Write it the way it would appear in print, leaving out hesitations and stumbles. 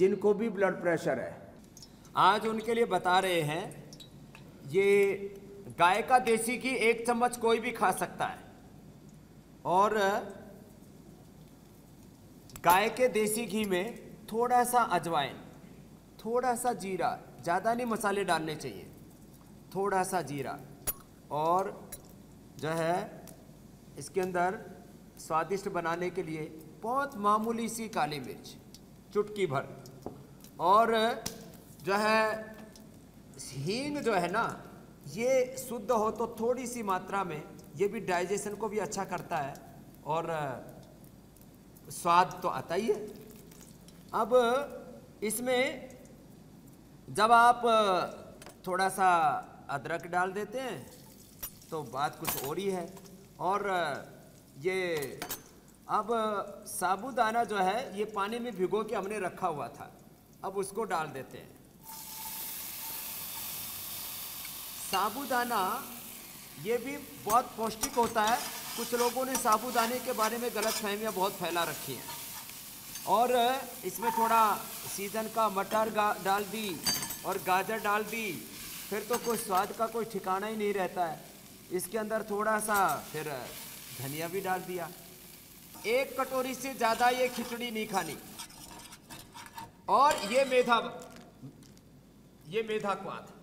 जिनको भी blood pressure है। आज उनके लिए बता रहे हैं ये गाय का देसी घी 1 चम्मच कोई भी खा सकता है। और गाय के देसी घी में थोड़ा सा अजवाइन, थोड़ा सा जीरा, ज़्यादा नहीं मसाले डालने चाहिए, थोड़ा सा जीरा और जो है इसके अंदर स्वादिष्ट बनाने के लिए बहुत मामूली सी काली मिर्च चुटकी भर और जो है हींग जो है ना ये शुद्ध हो तो थोड़ी सी मात्रा में, ये भी डाइजेशन को भी अच्छा करता है और स्वाद तो आता ही है। अब इसमें जब आप थोड़ा सा अदरक डाल देते हैं तो बात कुछ और ही है। और ये अब साबूदाना जो है ये पानी में भिगो के हमने रखा हुआ था, अब उसको डाल देते हैं। साबूदाना ये भी बहुत पौष्टिक होता है। कुछ लोगों ने साबूदाने के बारे में गलतफहमियां बहुत फैला रखी हैं। और इसमें थोड़ा सीजन का मटर डाल दी और गाजर डाल दी, फिर तो कोई स्वाद का कोई ठिकाना ही नहीं रहता है। इसके अंदर थोड़ा सा फिर धनिया भी डाल दिया। 1 कटोरी से ज़्यादा ये खिचड़ी नहीं खानी। और ये मेधा क्वाथ